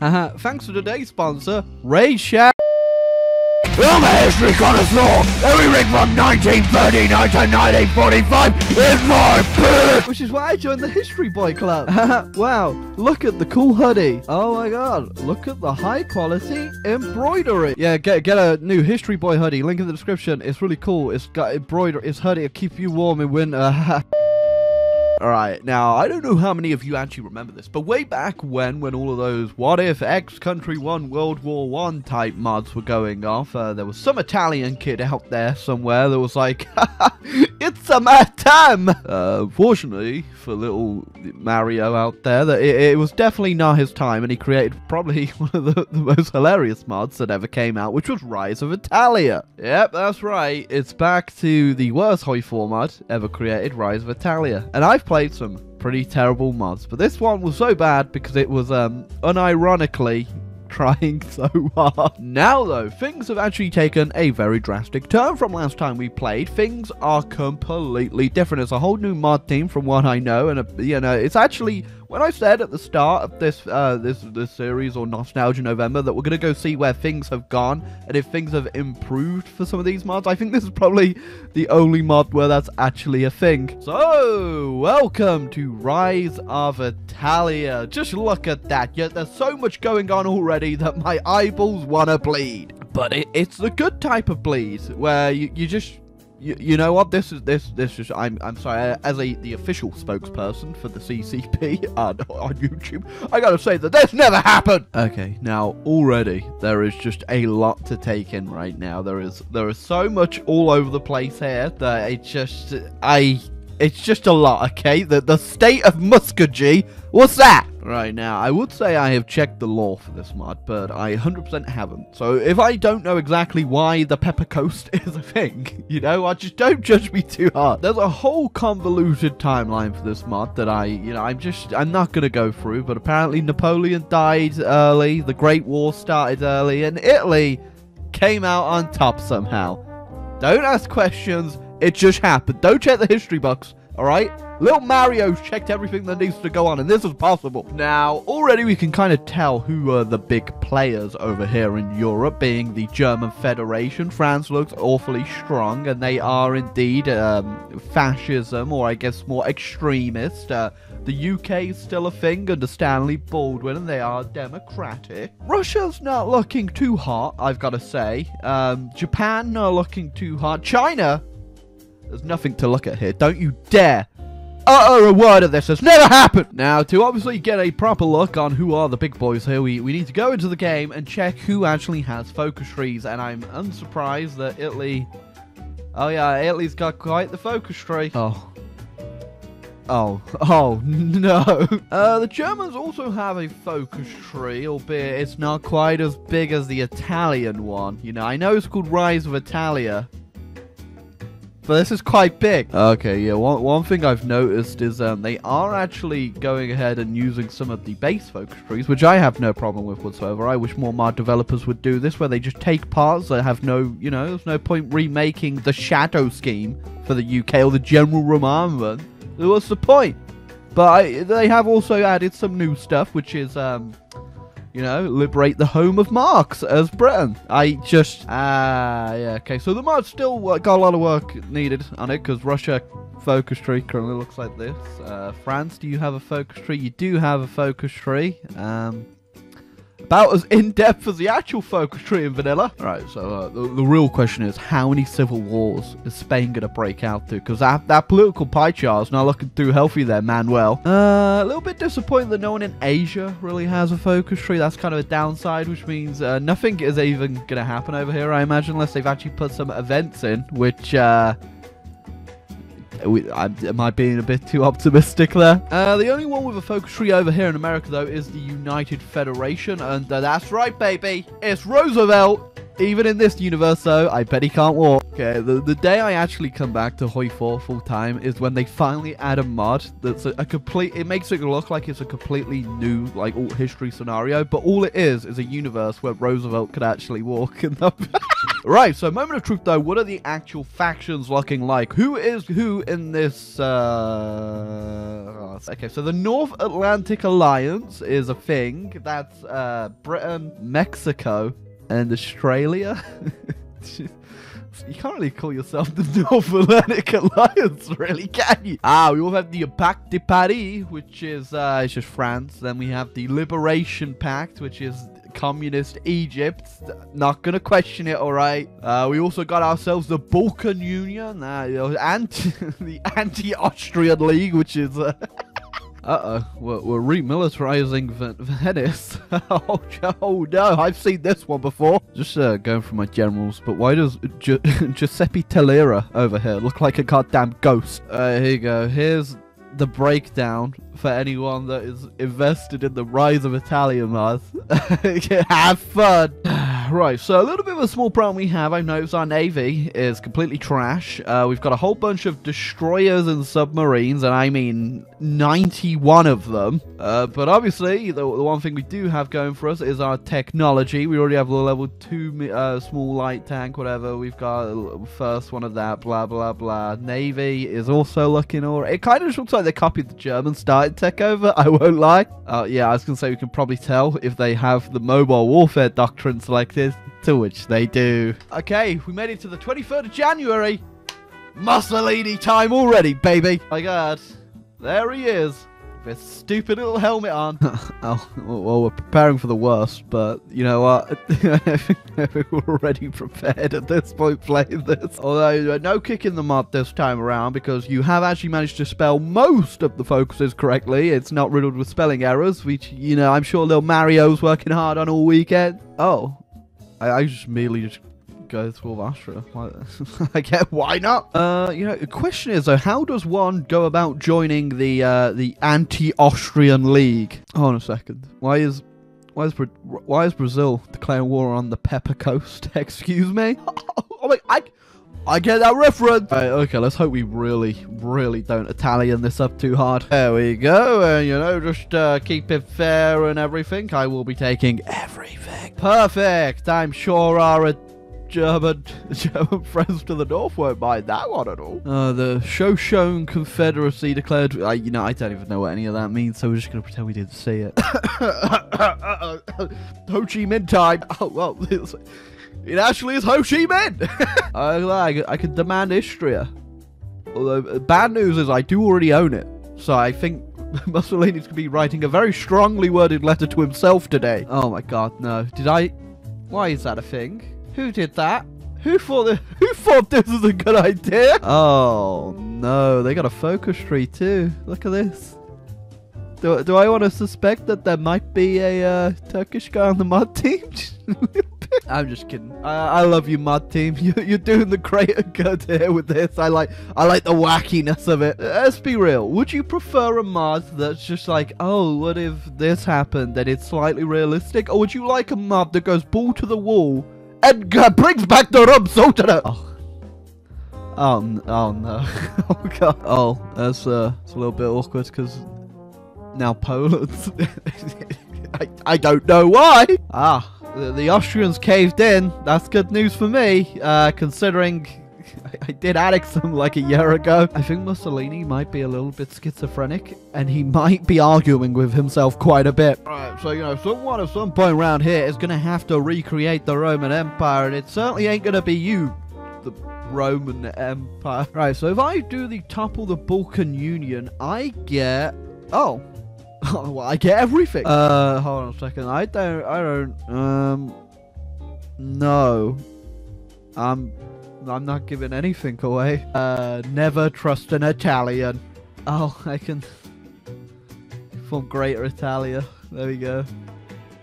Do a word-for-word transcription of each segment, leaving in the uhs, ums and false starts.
Haha, thanks to today's sponsor, Ray Shack. I'm a history connoisseur. Everything from nineteen thirty-nine to nineteen forty-five is my pick. Which is why I joined the History Boy Club. Wow, look at the cool hoodie. Oh my god, look at the high quality embroidery. Yeah, get get a new History Boy hoodie. Link in the description. It's really cool. It's got embroidery. It's hoodie. It'll keep you warm in winter. Alright, now, I don't know how many of you actually remember this, but way back when, when all of those What If X Country One World War One type mods were going off, uh, there was some Italian kid out there somewhere that was like, it's a mad time! Uh, unfortunately, for little Mario out there, that it, it was definitely not his time, and he created probably one of the, the most hilarious mods that ever came out, which was Rise of Italia. Yep, that's right, it's back to the worst hoi format ever created, Rise of Italia. And I've played some pretty terrible mods, but this one was so bad because it was um unironically trying so hard. Now though, things have actually taken a very drastic turn from last time we played. Things are completely different. It's a whole new mod team from what I know, and a, you know, it's actually when I said at the start of this uh, this this series or Nostalgia November that we're gonna go see where things have gone and if things have improved for some of these mods, I think this is probably the only mod where that's actually a thing. So welcome to Rise of Italia. Just look at that. Yeah, there's so much going on already that my eyeballs wanna bleed. But it, it's the good type of bleed where you you just. You, you know what, this is, this, this is, I'm, I'm sorry, as a, the official spokesperson for the C C P uh, on YouTube, I gotta say that this never happened! Okay, now, already, there is just a lot to take in right now. There is, there is so much all over the place here that it just, I, it's just a lot, okay? The, the state of Muscogee, what's that? Right now, I would say I have checked the lore for this mod, but I one hundred percent haven't. So if I don't know exactly why the Pepper Coast is a thing, you know, I just don't judge me too hard. There's a whole convoluted timeline for this mod that I, you know, I'm just, I'm not going to go through. But apparently Napoleon died early, the Great War started early, and Italy came out on top somehow. Don't ask questions, it just happened. Don't check the history books. Alright? Little Mario's checked everything that needs to go on, and this is possible. Now, already we can kind of tell who are the big players over here in Europe, being the German Federation. France looks awfully strong, and they are indeed um, fascism, or I guess more extremist. Uh, the U K is still a thing under Stanley Baldwin, and they are democratic. Russia's not looking too hot, I've got to say. Um, Japan not looking too hot. China... There's nothing to look at here. Don't you dare utter a word of this. It's never happened. Now, to obviously get a proper look on who are the big boys here, we, we need to go into the game and check who actually has focus trees. And I'm unsurprised that Italy... Oh, yeah, Italy's got quite the focus tree. Oh. Oh. Oh, no. Uh, the Germans also have a focus tree, albeit it's not quite as big as the Italian one. You know, I know it's called Rise of Italia, but this is quite big. Okay, yeah, one, one thing I've noticed is um, they are actually going ahead and using some of the base focus trees, which I have no problem with whatsoever. I wish more mod developers would do this, where they just take parts that have no, you know, there's no point remaking the shadow scheme for the U K or the general remembrance. What's the point? But I, they have also added some new stuff, which is... Um, you know, liberate the home of Marx as Britain. I just, ah, uh, yeah, okay. So the mod still got a lot of work needed on it, because Russia focus tree currently looks like this. Uh, France, do you have a focus tree? You do have a focus tree. Um, about as in-depth as the actual focus tree in vanilla. All right, so uh, the, the real question is, how many civil wars is Spain going to break out to? Because that, that political pie chart's not looking too healthy there, Manuel. Uh, a little bit disappointed that no one in Asia really has a focus tree. That's kind of a downside, which means uh, nothing is even going to happen over here, I imagine, unless they've actually put some events in, which... Uh, We, I, am I being a bit too optimistic there? Uh, the only one with a focus tree over here in America, though, is the United Federation. And uh, that's right, baby. It's Roosevelt. Even in this universe, though, I bet he can't walk. Okay, the, the day I actually come back to Hoi four full-time is when they finally add a mod that's a, a complete... It makes it look like it's a completely new, like, alt-history scenario. But all it is is a universe where Roosevelt could actually walk in the... Right, so moment of truth though, what are the actual factions looking like? Who is who in this, uh... us. Okay, so the North Atlantic Alliance is a thing. That's uh, Britain, Mexico, and Australia. You can't really call yourself the North Atlantic Alliance, really, can you? Ah, we all have the Pact de Paris, which is uh, it's just France. Then we have the Liberation Pact, which is Communist Egypt. Not gonna question it, all right? Uh, we also got ourselves the Balkan Union, uh, and the Anti-Austrian League, which is... Uh, Uh-oh, we're, we're remilitarizing Venice. oh, oh no, I've seen this one before. Just uh, going for my generals, but why does Gi Giuseppe Talera over here look like a goddamn ghost? Uh, here you go, here's the breakdown for anyone that is invested in the Rise of Italia, Mars. Have fun! Right, so a little bit of a small problem we have. I've noticed our navy is completely trash. Uh, we've got a whole bunch of destroyers and submarines, and I mean ninety-one of them. Uh, but obviously, the, the one thing we do have going for us is our technology. We already have a level two uh, small light tank, whatever. We've got first one of that, blah, blah, blah. Navy is also looking all right. It kind of just looks like they copied the Germans, started tech over, I won't lie. Uh, yeah, I was going to say we can probably tell if they have the mobile warfare doctrine selected. To which they do. Okay, we made it to the twenty-third of January. Mussolini time already, baby. My God, there he is with his stupid little helmet on. Oh, well, we're preparing for the worst, but you know what? I think we're already prepared at this point playing this. Although, no kick in the mud this time around, because you have actually managed to spell most of the focuses correctly. It's not riddled with spelling errors, which, you know, I'm sure little Mario's working hard on all weekend. Oh. I, I just merely just go to Astra. I get why not? Uh, you know, the question is though, how does one go about joining the uh, the Anti-Austrian League? Hold on a second. Why is why is why is Brazil declaring war on the Pepper Coast? Excuse me. Oh my, I I get that reference. Right, okay, let's hope we really, really don't Italian this up too hard. There we go. And uh, you know, just uh, keep it fair and everything. I will be taking everything. Perfect. I'm sure our German, German friends to the north won't mind that one at all. Uh, the Shoshone Confederacy declared... Uh, you know, I don't even know what any of that means, so we're just going to pretend we didn't see it. Ho Chi Minh time. Oh, well... It's, It actually is Ho Chi Minh! I, I, I can demand Istria. Although, bad news is I do already own it. So I think Mussolini's going to be writing a very strongly worded letter to himself today. Oh my God, no. Did I... Why is that a thing? Who did that? Who thought, the, who thought this was a good idea? Oh no, they got a focus tree too. Look at this. Do, do I want to suspect that there might be a uh, Turkish guy on the mod team? I'm just kidding. I, I love you, mod team. You, you're doing the greater good here with this. I like, I like the wackiness of it. Let's be real. Would you prefer a mod that's just like, oh, what if this happened and it's slightly realistic? Or would you like a mod that goes ball to the wall and uh, brings back the rum soda? Oh. Oh, oh no. Oh God. Oh, that's uh, it's a little bit awkward because now Poland's. I, I don't know why. Ah. The Austrians caved in. That's good news for me, uh, considering I, I did annex them like a year ago. I think Mussolini might be a little bit schizophrenic, and he might be arguing with himself quite a bit. Alright, so, you know, someone at some point around here is going to have to recreate the Roman Empire, and it certainly ain't going to be you, the Roman Empire. Right, so if I do the topple the Balkan Union, I get... Oh. Oh, well, I get everything. Uh, hold on a second. I don't, I don't, um, no. I'm, I'm not giving anything away. Uh, never trust an Italian. Oh, I can form Greater Italia. There we go.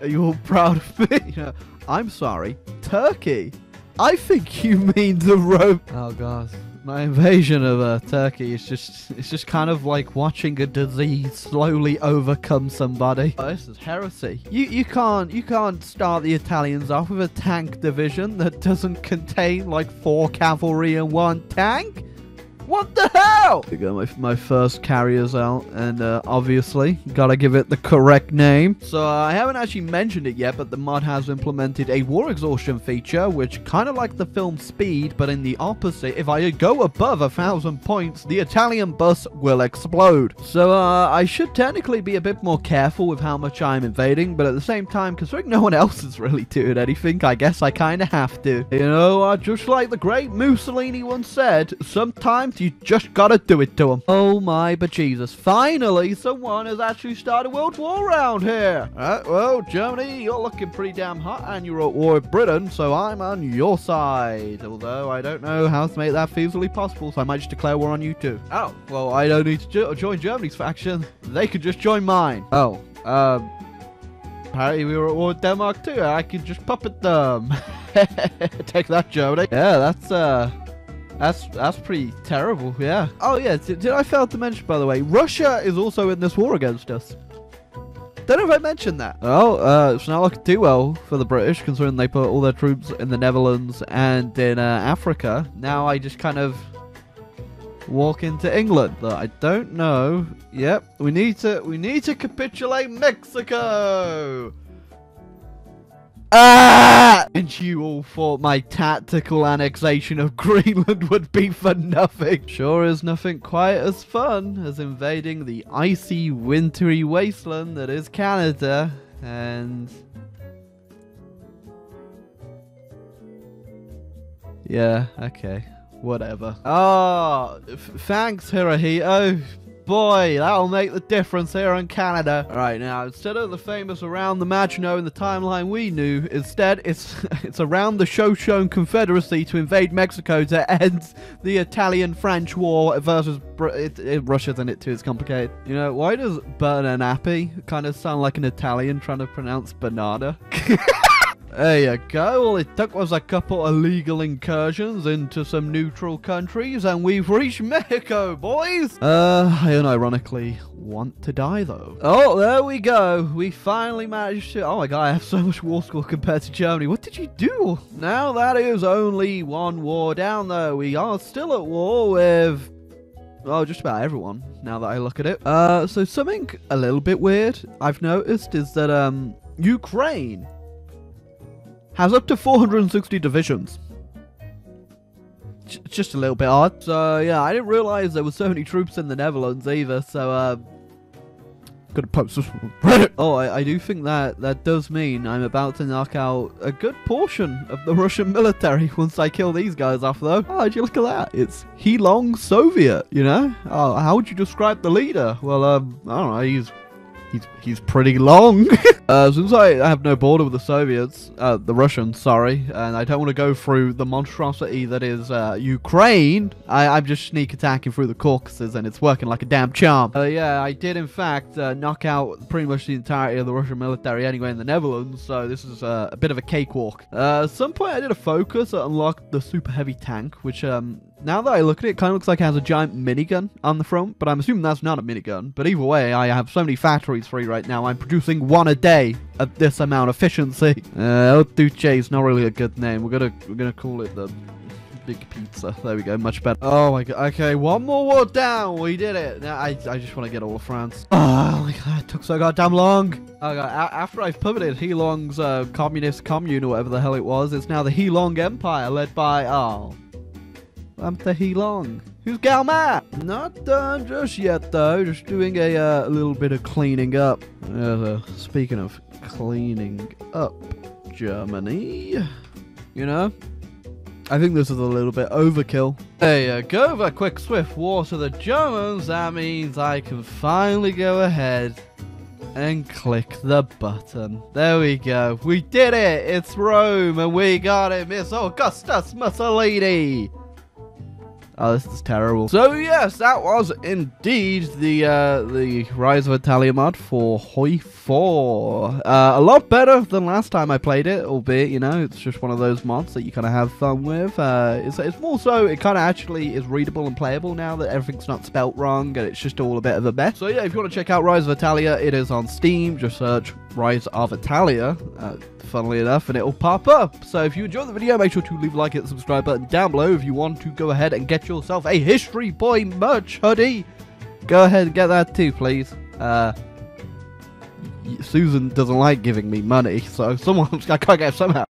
Are you all proud of me? You know, I'm sorry. Turkey. I think you mean the Rome. Oh, God. My invasion of uh, Turkey is just, it's just kind of like watching a disease slowly overcome somebody. Oh, this is heresy. You, you can't, you can't start the Italians off with a tank division that doesn't contain like four cavalry and one tank. What the hell? I got my, my first carriers out, and uh, obviously, gotta give it the correct name. So uh, I haven't actually mentioned it yet, but the mod has implemented a war exhaustion feature, which kind of like the film Speed, but in the opposite. If I go above a thousand points, the Italian bus will explode. So uh, I should technically be a bit more careful with how much I'm invading, but at the same time, considering no one else is really doing anything, I guess I kind of have to. You know, uh, just like the great Mussolini once said, sometimes you just gotta do it to him. Oh my bejesus. Finally, someone has actually started World War around here. Uh, well, Germany, you're looking pretty damn hot, and you're at war with Britain, so I'm on your side. Although, I don't know how to make that feasibly possible, so I might just declare war on you too. Oh, well, I don't need to jo join Germany's faction. They could just join mine. Oh, um... apparently we were at war with Denmark too. I could just puppet them. Take that, Germany. Yeah, that's, uh... That's that's pretty terrible, yeah. Oh yeah, did, did I fail to mention, by the way, Russia is also in this war against us. Don't know if I mentioned that. Well, uh, it's not looking too well for the British, considering they put all their troops in the Netherlands and in uh, Africa. Now I just kind of walk into England. But I don't know. Yep, we need to we need to capitulate Mexico. Ah! And you all thought my tactical annexation of Greenland would be for nothing. Sure is nothing quite as fun as invading the icy, wintry wasteland that is Canada. And... yeah, okay. Whatever. Oh, thanks, Hirohito. Boy, that'll make the difference here in Canada. All right, now, instead of the famous Around the Maginot in the timeline we knew, instead it's it's Around the Shoshone Confederacy to invade Mexico to end the Italian-French war versus Br it, it, Russia's in it too. It's complicated. You know, why does Bernanapi kind of sound like an Italian trying to pronounce banana? There you go. All it took was a couple of illegal incursions into some neutral countries, and we've reached Mexico, boys! Uh, I unironically want to die, though. Oh, there we go. We finally managed to... oh my god, I have so much war score compared to Germany. What did you do? Now, that is only one war down, though. We are still at war with... well, just about everyone, now that I look at it. Uh, so something a little bit weird I've noticed is that, um, Ukraine... has up to four hundred sixty divisions. J just a little bit odd. So, yeah, I didn't realize there were so many troops in the Netherlands either, so, uh... gonna post this on Reddit. Oh, I, I do think that that does mean I'm about to knock out a good portion of the Russian military once I kill these guys off, though. Oh, did you look at that? It's He Long Soviet, you know? Oh, how would you describe the leader? Well, um, I don't know, he's... He's, he's pretty long. uh, since I have no border with the Soviets, uh, the Russians, sorry, and I don't want to go through the monstrosity that is uh, Ukraine, I, I'm just sneak attacking through the Caucasus, and it's working like a damn charm. Uh, yeah, I did, in fact, uh, knock out pretty much the entirety of the Russian military anyway in the Netherlands, so this is uh, a bit of a cakewalk. Uh, at some point, I did a focus that unlocked the super heavy tank, which... um. Now that I look at it, it kind of looks like it has a giant minigun on the front, but I'm assuming that's not a minigun. But either way, I have so many factories free right now, I'm producing one a day at this amount of efficiency. Uh, El Duce is not really a good name. We're gonna we're gonna call it the Big Pizza. There we go, much better. Oh my god. Okay, one more war down. We did it. Now I I just want to get all of France. Oh my god, it took so goddamn long. Oh god, a after I've pivoted He Long's uh, communist commune or whatever the hell it was, it's now the He Long Empire led by oh. I'm the He Long. Who's Galma? Not done just yet, though. Just doing a uh, little bit of cleaning up. Uh, speaking of cleaning up, Germany. You know, I think this is a little bit overkill. There you go. A quick, swift war to the Germans. That means I can finally go ahead and click the button. There we go. We did it. It's Rome, and we got it. Miss Augustus Mussolini. Oh, this is terrible. So yes, that was indeed the uh, the Rise of Italia mod for Hoi four. Uh, a lot better than last time I played it, albeit, you know, it's just one of those mods that you kind of have fun with. Uh, it's, it's more so, it kind of actually is readable and playable now that everything's not spelt wrong and it's just all a bit of a mess. So yeah, if you want to check out Rise of Italia, it is on Steam. Just search Rise of Italia. Uh, funnily enough, and it'll pop up. So if you enjoyed the video, make sure to leave a like, hit the subscribe button down below. If you want to go ahead and get yourself a History Boy merch hoodie, go ahead and get that too, please. Uh, Susan doesn't like giving me money, so someone I can't get it somehow.